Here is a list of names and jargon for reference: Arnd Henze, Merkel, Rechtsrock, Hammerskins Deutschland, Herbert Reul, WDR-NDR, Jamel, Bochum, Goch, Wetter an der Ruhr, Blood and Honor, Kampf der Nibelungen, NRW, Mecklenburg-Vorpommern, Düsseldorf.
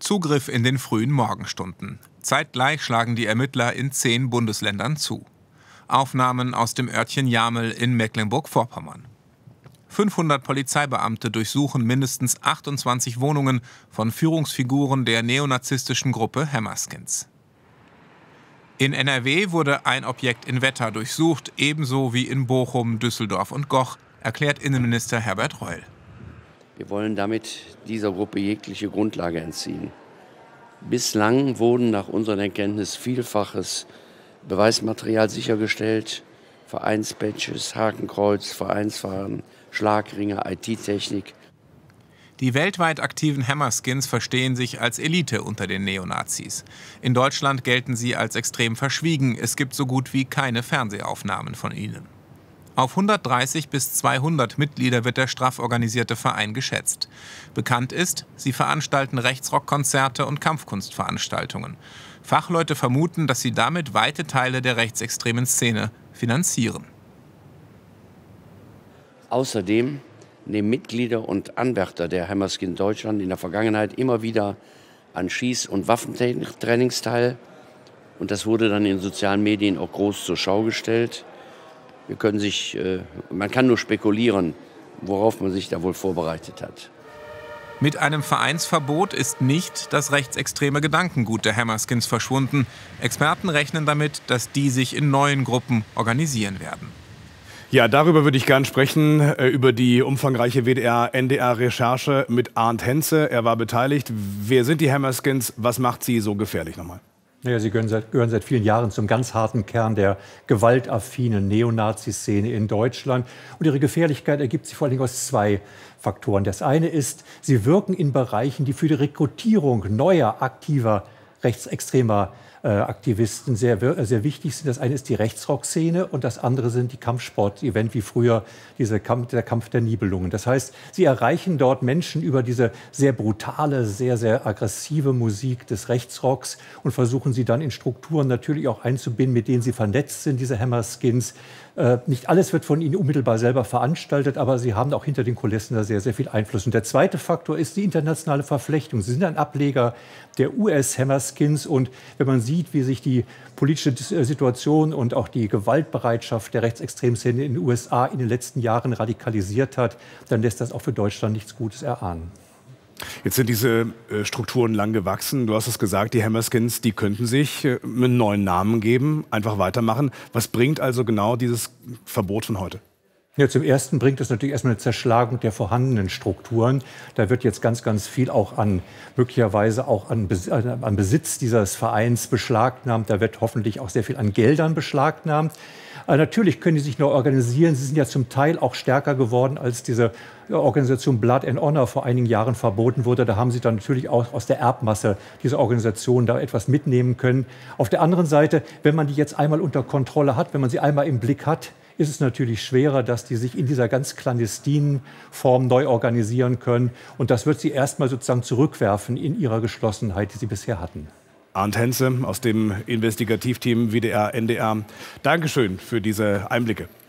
Zugriff in den frühen Morgenstunden. Zeitgleich schlagen die Ermittler in 10 Bundesländern zu. Aufnahmen aus dem Örtchen Jamel in Mecklenburg-Vorpommern. 500 Polizeibeamte durchsuchen mindestens 28 Wohnungen von Führungsfiguren der neonazistischen Gruppe Hammerskins. In NRW wurde ein Objekt in Wetter durchsucht, ebenso wie in Bochum, Düsseldorf und Goch, erklärt Innenminister Herbert Reul. Wir wollen damit dieser Gruppe jegliche Grundlage entziehen. Bislang wurden nach unseren Erkenntnissen vielfaches Beweismaterial sichergestellt. Vereinspatches, Hakenkreuz, Vereinsfahnen, Schlagringe, IT-Technik. Die weltweit aktiven Hammerskins verstehen sich als Elite unter den Neonazis. In Deutschland gelten sie als extrem verschwiegen. Es gibt so gut wie keine Fernsehaufnahmen von ihnen. Auf 130 bis 200 Mitglieder wird der straff organisierte Verein geschätzt. Bekannt ist, sie veranstalten Rechtsrockkonzerte und Kampfkunstveranstaltungen. Fachleute vermuten, dass sie damit weite Teile der rechtsextremen Szene finanzieren. Außerdem nehmen Mitglieder und Anwärter der Hammerskins Deutschland in der Vergangenheit immer wieder an Schieß- und Waffentrainings teil. Und das wurde dann in sozialen Medien auch groß zur Schau gestellt. Man kann nur spekulieren, worauf man sich da wohl vorbereitet hat. Mit einem Vereinsverbot ist nicht das rechtsextreme Gedankengut der Hammerskins verschwunden. Experten rechnen damit, dass die sich in neuen Gruppen organisieren werden. Ja, darüber würde ich gern sprechen, über die umfangreiche WDR-NDR-Recherche mit Arnd Henze. Er war beteiligt. Wer sind die Hammerskins? Was macht sie so gefährlich nochmal? Ja, sie gehören seit vielen Jahren zum ganz harten Kern der gewaltaffinen Neonazi-Szene in Deutschland. Und ihre Gefährlichkeit ergibt sich vor allem aus zwei Faktoren. Das eine ist, sie wirken in Bereichen, die für die Rekrutierung neuer, aktiver, rechtsextremer Aktivisten sehr wichtig sind. Das eine ist die Rechtsrock-Szene und das andere sind die Kampfsport-Event wie früher, der Kampf der Nibelungen. Das heißt, sie erreichen dort Menschen über diese sehr brutale, sehr aggressive Musik des Rechtsrocks und versuchen sie dann in Strukturen natürlich auch einzubinden, mit denen sie vernetzt sind, diese Hammerskins. Nicht alles wird von ihnen unmittelbar selber veranstaltet, aber sie haben auch hinter den Kulissen da sehr viel Einfluss. Und der zweite Faktor ist die internationale Verflechtung. Sie sind ein Ableger der US-Hammerskins und wenn man sieht, wie sich die politische Situation und auch die Gewaltbereitschaft der rechtsextremen Szene in den USA in den letzten Jahren radikalisiert hat, dann lässt das auch für Deutschland nichts Gutes erahnen. Jetzt sind diese Strukturen lang gewachsen. Du hast es gesagt, die Hammerskins, die könnten sich einen neuen Namen geben, einfach weitermachen. Was bringt also genau dieses Verbot von heute? Ja, zum Ersten bringt es natürlich erstmal eine Zerschlagung der vorhandenen Strukturen. Da wird jetzt ganz viel auch möglicherweise auch an Besitz dieses Vereins beschlagnahmt. Da wird hoffentlich auch sehr viel an Geldern beschlagnahmt. Aber natürlich können die sich noch organisieren. Sie sind ja zum Teil auch stärker geworden, als diese Organisation Blood and Honor vor einigen Jahren verboten wurde. Da haben sie dann natürlich auch aus der Erbmasse dieser Organisation da etwas mitnehmen können. Auf der anderen Seite, wenn man die jetzt einmal unter Kontrolle hat, wenn man sie einmal im Blick hat, ist es natürlich schwerer, dass die sich in dieser ganz clandestinen Form neu organisieren können. Und das wird sie erstmal sozusagen zurückwerfen in ihrer Geschlossenheit, die sie bisher hatten. Arnd Henze aus dem Investigativteam WDR-NDR. Dankeschön für diese Einblicke.